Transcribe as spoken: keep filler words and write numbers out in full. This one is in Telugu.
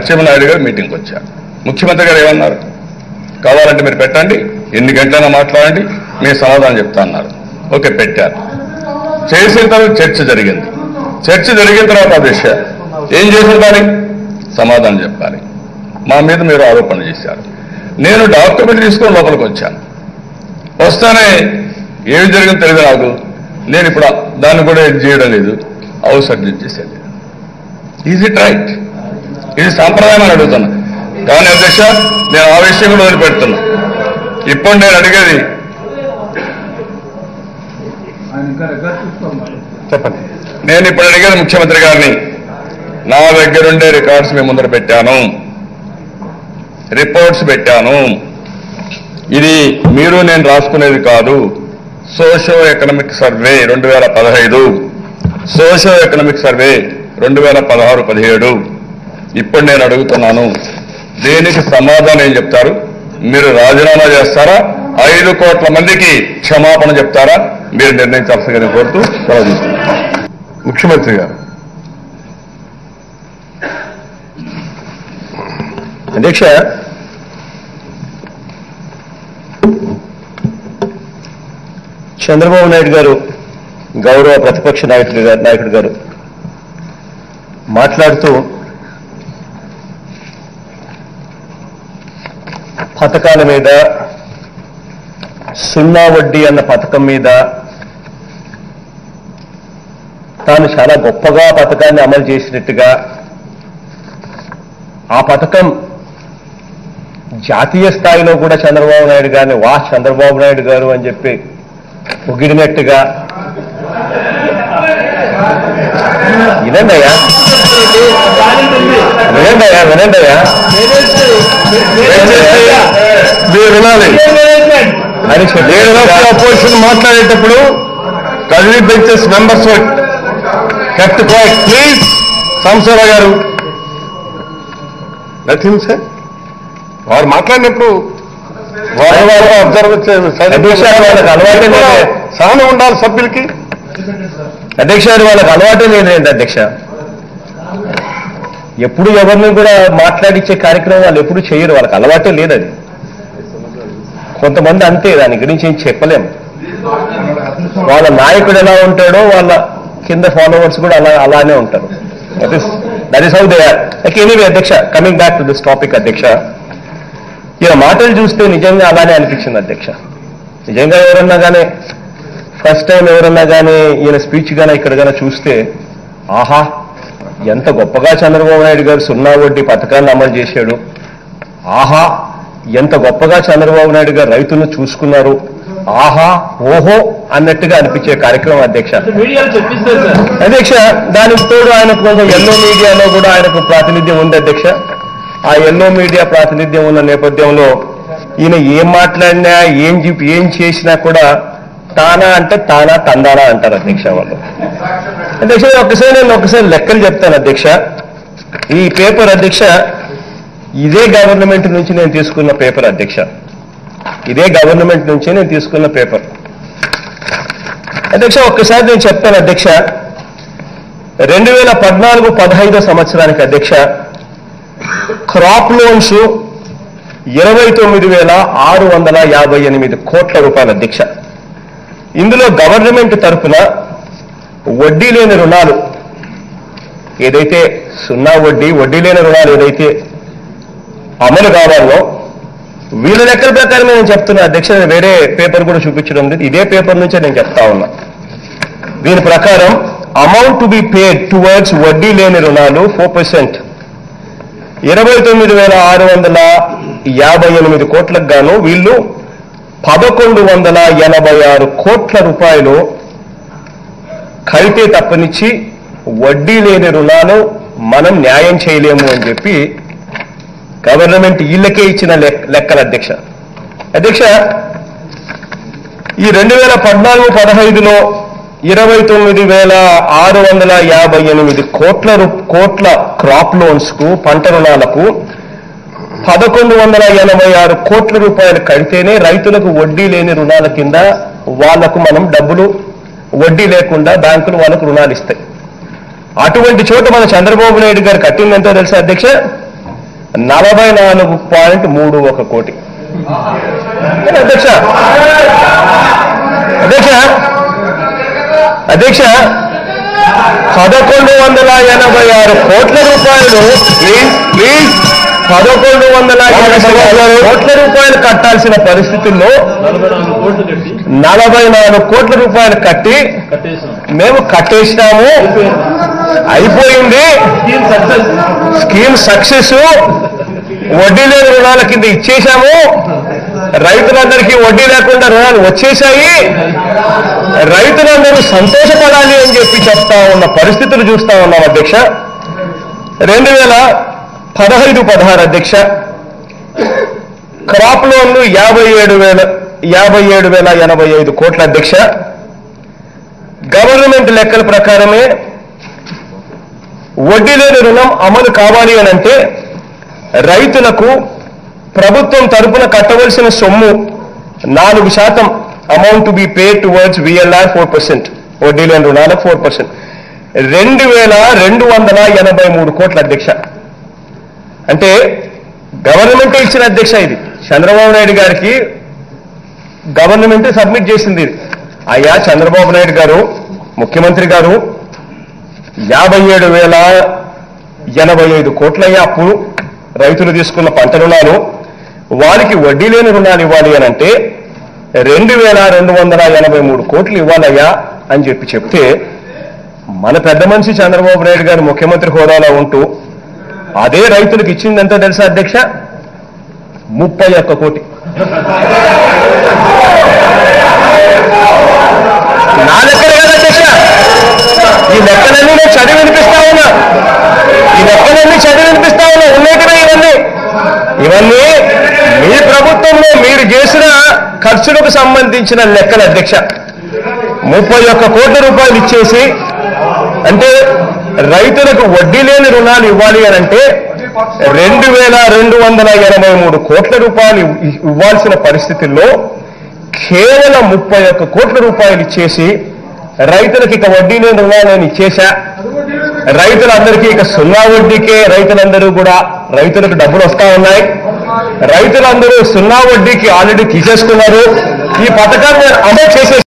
నరసింహనాయుడు గారు మీటింగ్కి వచ్చారు. ముఖ్యమంత్రి గారు ఏమన్నారు, కావాలంటే మీరు పెట్టండి, ఎన్ని గంటలైనా మాట్లాడండి, నేను సమాధానం చెప్తా అన్నారు. ఓకే, పెట్టారు. చేసిన తర్వాత చర్చ జరిగింది. చర్చ జరిగిన తర్వాత ఆ విషయాలు ఏం చేసి సమాధానం చెప్పాలి. మా మీద మీరు ఆరోపణ చేశారు. నేను డాక్యుమెంట్ తీసుకొని లోపలికి వచ్చాను. వస్తానే ఏమి జరిగిందో తెలియదు నాకు. నేను ఇప్పుడు దాన్ని కూడా ఏం చేయడం లేదు, హౌస్ అడ్మిట్ చేసేది. Is it right? ఇది సాంప్రదాయం అని అడుగుతున్నా. కానీ అధ్యక్ష, నేను ఆ విషయం కూడా వదిలిపెడుతున్నా. ఇప్పుడు నేను అడిగేది చెప్పండి. నేను ఇప్పుడు అడిగేది ముఖ్యమంత్రి గారిని, నా దగ్గరుండే రికార్డ్స్ మేము ముందర పెట్టాను, రిపోర్ట్స్ పెట్టాను. ఇది మీరు నేను రాసుకునేది కాదు. సోషో ఎకనామిక్ సర్వే రెండు వేల పదహైదు సోషో ఎకనామిక్ సర్వే రెండు వేల పదహారు పదిహేడు ఇప్పుడు నేను అడుగుతున్నాను, దీనికి సమాధానం ఏం చెప్తారు? మీరు రాజీనామా చేస్తారా? ఐదు కోట్ల మందికి క్షమాపణ చెప్తారా? మీరు నిర్ణయించాల్సిందని కోరుతూ సలహా. ముఖ్యమంత్రి గారు, అధ్యక్ష, చంద్రబాబు నాయుడు గారు గౌరవ ప్రతిపక్ష నాయకుడు గారు నాయకుడు గారు మాట్లాడుతూ పథకాల మీద, సున్నా వడ్డీ అన్న పథకం మీద తాను చాలా గొప్పగా పథకాన్ని అమలు చేసినట్టుగా, ఆ పథకం జాతీయ స్థాయిలో కూడా చంద్రబాబు నాయుడు గారిని వా చంద్రబాబు నాయుడు గారు అని చెప్పి పొగిడినట్టుగా. వినండియా వినండియా వినండియా వినాలి. అపోజిషన్ మాట్లాడేటప్పుడు కదిలి benches members kept quiet please. Samsarao గారు, నథింగ్ సార్, వారు మాట్లాడినప్పుడు అబ్జర్వ్ సహనం ఉండాలి సభ్యులకి. అధ్యక్ష గారు, వాళ్ళకి అలవాటే లేదండి అధ్యక్ష. ఎప్పుడు ఎవరిని కూడా మాట్లాడించే కార్యక్రమం వాళ్ళు ఎప్పుడు చేయరు, వాళ్ళకి అలవాటే లేదది. కొంతమంది అంతే, దాని గురించి ఏం చెప్పలేము. వాళ్ళ నాయకుడు ఎలా ఉంటాడో వాళ్ళ కింద ఫాలోవర్స్ కూడా అలా అలానే ఉంటారు. That is that is how they are. Anyway అధ్యక్ష, coming back to this topic అధ్యక్ష, ఇలా మాటలు చూస్తే నిజంగా అలానే అనిపించింది అధ్యక్ష. నిజంగా ఎవరన్నా కానీ ఫస్ట్ టైం ఎవరన్నా కానీ ఈయన స్పీచ్ కానీ ఇక్కడ కానీ చూస్తే, ఆహా ఎంత గొప్పగా చంద్రబాబు నాయుడు గారు సున్నా వడ్డీ పథకాన్ని అమలు చేశాడు, ఆహా ఎంత గొప్పగా చంద్రబాబు నాయుడు గారు రైతులను చూసుకున్నారు, ఆహా ఓహో అన్నట్టుగా అనిపించే కార్యక్రమం అధ్యక్ష. అధ్యక్ష, దానికి తోడు ఆయనకు కొంచెం ఎల్లో మీడియాలో కూడా ఆయనకు ప్రాతినిధ్యం ఉంది అధ్యక్ష. ఆ ఎల్లో మీడియా ప్రాతినిధ్యం ఉన్న నేపథ్యంలో ఈయన ఏం మాట్లాడినా ఏం చెప్పి ఏం చేసినా కూడా తానా అంటే తానా తందానా అంటారు అధ్యక్ష వాళ్ళు. అధ్యక్ష, ఒకసారి నేను ఒకసారి లెక్కలు చెప్తాను అధ్యక్ష. ఈ పేపర్ అధ్యక్ష ఇదే గవర్నమెంట్ నుంచి నేను తీసుకున్న పేపర్ అధ్యక్ష. ఇదే గవర్నమెంట్ నుంచే నేను తీసుకున్న పేపర్ అధ్యక్ష. ఒక్కసారి నేను చెప్తాను అధ్యక్ష. రెండు వేల పద్నాలుగు పదహైదో సంవత్సరానికి అధ్యక్ష క్రాప్ లోన్స్ ఇరవై తొమ్మిది వేల ఆరు వందల యాభై ఎనిమిది కోట్ల రూపాయల అధ్యక్ష. ఇందులో గవర్నమెంట్ తరఫున వడ్డీ లేని రుణాలు ఏదైతే సున్నా వడ్డీ వడ్డీ లేని రుణాలు ఏదైతే అమలు కావాలో వీళ్ళ లెక్కల ప్రకారమే నేను చెప్తున్నా అధ్యక్ష. వేరే పేపర్ కూడా చూపించడం లేదు, ఇదే పేపర్ నుంచే నేను చెప్తా ఉన్నా. దీని ప్రకారం amount to be paid towards వడ్డీ లేని రుణాలు ఫోర్ పర్సెంట్ ఇరవై తొమ్మిది వేల ఆరు వందల యాభై ఎనిమిది కోట్లకు గాను వీళ్ళు పదకొండు వందల ఎనభై ఆరు కోట్ల రూపాయలు కైతే తప్పనిచ్చి వడ్డీ లేని రుణాలు మనం న్యాయం చేయలేము అని చెప్పి గవర్నమెంట్ వీళ్ళకే ఇచ్చిన లెక్కల అధ్యక్ష. అధ్యక్ష, ఈ రెండు వేల పద్నాలుగు పదహైదులో ఇరవై తొమ్మిది వేల ఆరు వందల యాభై ఎనిమిది కోట్ల కోట్ల క్రాప్ లోన్స్కు పంట రుణాలకు పదకొండు వందల ఎనభై ఆరు కోట్ల రూపాయలు కడితేనే రైతులకు వడ్డీ లేని రుణాల కింద వాళ్లకు మనం డబ్బులు వడ్డీ లేకుండా బ్యాంకులు వాళ్ళకు రుణాలు ఇస్తాయి. అటువంటి చోట మన చంద్రబాబు నాయుడు గారు కట్టిందంతా తెలుసా అధ్యక్ష, నలభై నాలుగు పాయింట్ మూడు ఒక కోటి. అధ్యక్ష అధ్యక్ష అధ్యక్ష పదకొండు వందల ఎనభై ఆరు కోట్ల రూపాయలు ప్లీజ్ ప్లీజ్ పదకొండు వందల ఎనభై ఆరు కోట్ల రూపాయలు కట్టాల్సిన పరిస్థితుల్లో నలభై నాలుగు కోట్ల రూపాయలు కట్టి మేము కట్టేసినాము. అయిపోయింది, స్కీమ్ సక్సెస్. వడ్డీ లేని రుణాల కింద ఇచ్చేశాము. రైతులందరికీ వడ్డీ లేకుండా రుణాలు వచ్చేశాయి. రైతులందరూ సంతోషపడాలి అని చెప్పి చెప్తా ఉన్న పరిస్థితులు చూస్తా ఉన్నాం అధ్యక్ష. రెండు వేల పదహైదు పదహారు అధ్యక్ష క్రాప్ లోన్లు యాభై ఏడు వేల యాభై ఏడు వేల ఎనభై ఐదు కోట్ల అధ్యక్ష. గవర్నమెంట్ లెక్కల ప్రకారమే వడ్డీ లేని రుణం అమలు కావాలి అని అంటే రైతులకు ప్రభుత్వం తరపున కట్టవలసిన సొమ్ము నాలుగు శాతం amount to be paid towards VLR four percent వడ్డీ లేని రుణాలకు ఫోర్ పర్సెంట్ రెండు వేల రెండు వందల ఎనభై మూడు కోట్ల అధ్యక్ష. అంటే గవర్నమెంట్ ఇచ్చిన అధ్యక్ష ఇది, చంద్రబాబు నాయుడు గారికి గవర్నమెంట్ సబ్మిట్ చేసింది. అయ్యా చంద్రబాబు నాయుడు గారు, ముఖ్యమంత్రి గారు, యాభై ఏడు వేల ఎనభై ఐదు కోట్లయ్యా అప్పు రైతులు తీసుకున్న పంట రుణాలు, వారికి వడ్డీ లేని రుణాలు ఇవ్వాలి అని అంటే రెండు వేల రెండు వందల ఎనభై మూడు కోట్లు ఇవ్వాలయ్యా అని చెప్పి చెప్తే మన పెద్ద మనిషి చంద్రబాబు నాయుడు గారు ముఖ్యమంత్రి హోదాలో ఉంటూ అదే రైతులకు ఇచ్చింది ఎంతో తెలుసా అధ్యక్ష? ముప్పై ఒక్క కోటి. నా లెక్కలే కదా అధ్యక్ష, ఈ లెక్కలన్నీ నేను చదివి వినిపిస్తా ఉన్నా, ఈ లెక్కలన్నీ చదివి వినిపిస్తా ఉన్నా. ఉన్నట్టుగా ఇవన్నీ ఇవన్నీ మీ ప్రభుత్వంలో మీరు చేసిన ఖర్చులకు సంబంధించిన లెక్కల అధ్యక్ష. ముప్పై ఒక్క కోట్ల రూపాయలు ఇచ్చేసి, అంటే రైతులకు వడ్డీ లేని రుణాలు ఇవ్వాలి అని అంటే రెండు వేల రెండు వందల ఎనభై మూడు కోట్ల రూపాయలు ఇవ్వాల్సిన పరిస్థితుల్లో కేవలం ముప్పై ఒక్క కోట్ల రూపాయలు ఇచ్చేసి రైతులకు ఇక వడ్డీ లేని రుణాలను ఇచ్చేసా. రైతులందరికీ ఇక సున్నా వడ్డీకే రైతులందరూ కూడా రైతులకు డబ్బులు వస్తా ఉన్నాయి. రైతులందరూ సున్నా వడ్డీకి ఆల్రెడీ తీసేసుకున్నారు. ఈ పథకాన్ని అమలు చేసే